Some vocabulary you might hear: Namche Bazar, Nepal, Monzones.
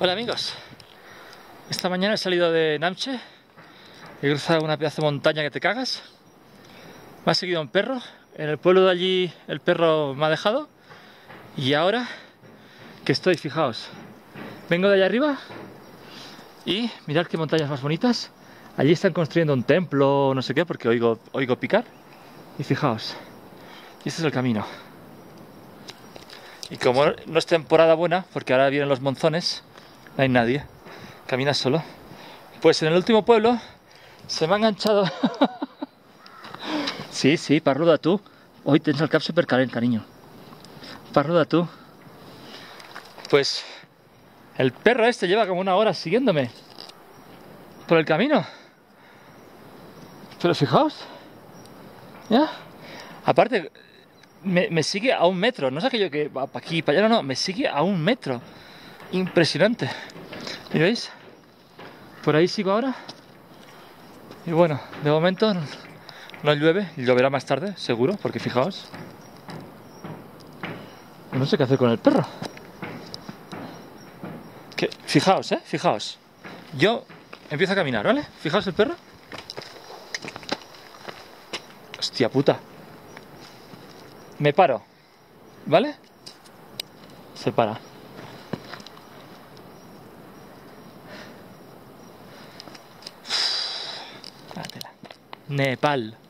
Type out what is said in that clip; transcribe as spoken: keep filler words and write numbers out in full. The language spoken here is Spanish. Hola amigos, esta mañana he salido de Namche, he cruzado una pedazo de montaña que te cagas, me ha seguido un perro, en el pueblo de allí el perro me ha dejado y ahora que estoy, fijaos, vengo de allá arriba y mirad qué montañas más bonitas, allí están construyendo un templo, no sé qué, porque oigo, oigo picar y fijaos, y este es el camino. Y como no es temporada buena, porque ahora vienen los monzones, no hay nadie, caminas solo. Pues en el último pueblo se me ha enganchado. Sí, sí, parruda tú. Hoy tens el cap supercalent, cariño. Parruda tú. Pues el perro este lleva como una hora siguiéndome por el camino. Pero fijaos, ¿ya? Aparte, Me, me sigue a un metro, no es aquello que va para aquí, para allá, no, no, me sigue a un metro. Impresionante. ¿Y veis? Por ahí sigo ahora. Y bueno, de momento no, no llueve, lloverá más tarde, seguro, porque fijaos. No sé qué hacer con el perro. Que, fijaos, eh, fijaos. Yo empiezo a caminar, ¿vale? Fijaos el perro. Hostia puta. Me paro, ¿vale? Se para. Uf, Nepal.